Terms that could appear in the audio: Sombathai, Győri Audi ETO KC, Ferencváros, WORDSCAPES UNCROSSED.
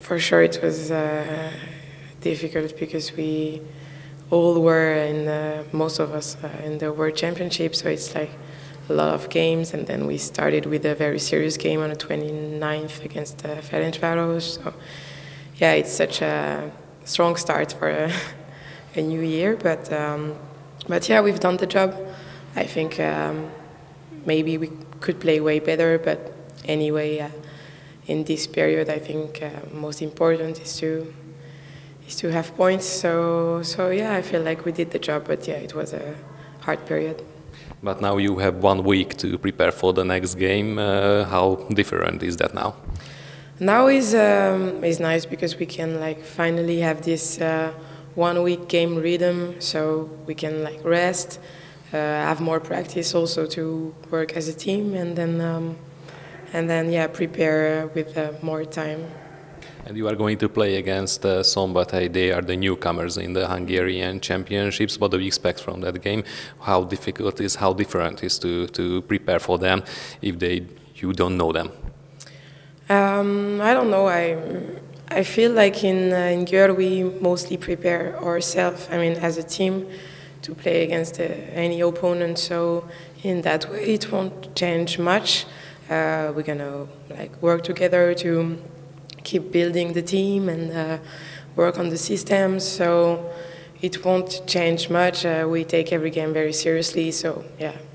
For sure it was difficult because we all were, and most of us, in the World Championship, so it's like a lot of games, and then we started with a very serious game on the 29th against Ferencváros, so yeah, it's such a strong start for a new year, but yeah, we've done the job. I think maybe we could play way better, but anyway, in this period, I think most important is to have points. So yeah, I feel like we did the job, but yeah, it was a hard period. But now you have 1 week to prepare for the next game. How different is that now? Now is nice because we can like finally have this 1 week game rhythm, so we can like rest, have more practice also to work as a team, and then. And then, yeah, prepare with more time. And you are going to play against Sombathai. They are the newcomers in the Hungarian championships. What do you expect from that game? How difficult is? How different is to prepare for them if you don't know them? I don't know. I feel like in Győri we mostly prepare ourselves. I mean, as a team, to play against any opponent. So in that way, it won't change much. We're gonna like work together to keep building the team and work on the systems. So it won't change much. We take every game very seriously. So yeah.